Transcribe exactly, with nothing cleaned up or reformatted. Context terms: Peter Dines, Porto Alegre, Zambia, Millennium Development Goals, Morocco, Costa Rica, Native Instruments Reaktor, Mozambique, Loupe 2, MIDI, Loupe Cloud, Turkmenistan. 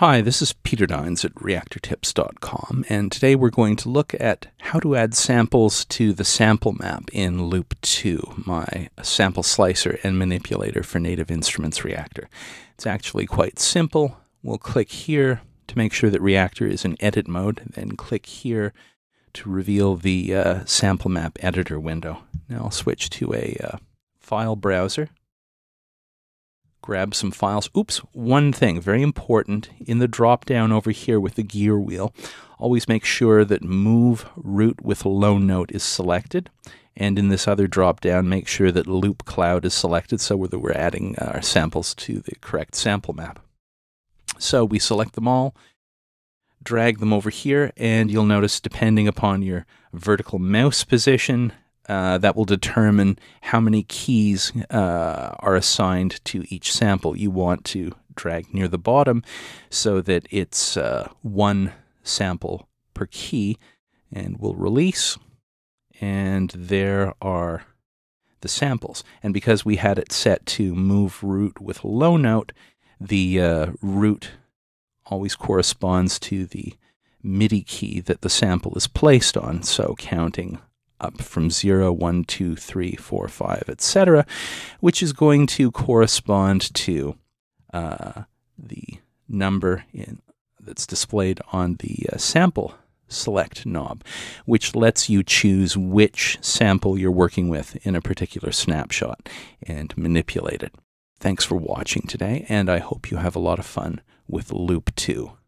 Hi, this is Peter Dines at reaktor tips dot com, and today we're going to look at how to add samples to the sample map in Loupe two, my sample slicer and manipulator for Native Instruments Reaktor. It's actually quite simple. We'll click here to make sure that Reaktor is in edit mode, then click here to reveal the uh, sample map editor window. Now I'll switch to a uh, file browser. Grab some files. Oops, one thing, very important, in the drop down over here with the gear wheel, always make sure that Move Root with Low Note is selected. And in this other drop down, make sure that Loupe Cloud is selected, so whether we're adding our samples to the correct sample map. So we select them all, drag them over here, and you'll notice depending upon your vertical mouse position, Uh, that will determine how many keys uh, are assigned to each sample. You want to drag near the bottom so that it's uh, one sample per key, and we'll release, and there are the samples. And because we had it set to Move Root with Low Note, the uh, root always corresponds to the MIDI key that the sample is placed on, so counting up from zero, one, two, three, four, five, et cetera, which is going to correspond to uh, the number in, that's displayed on the uh, sample select knob, which lets you choose which sample you're working with in a particular snapshot and manipulate it. Thanks for watching today, and I hope you have a lot of fun with Loupe two.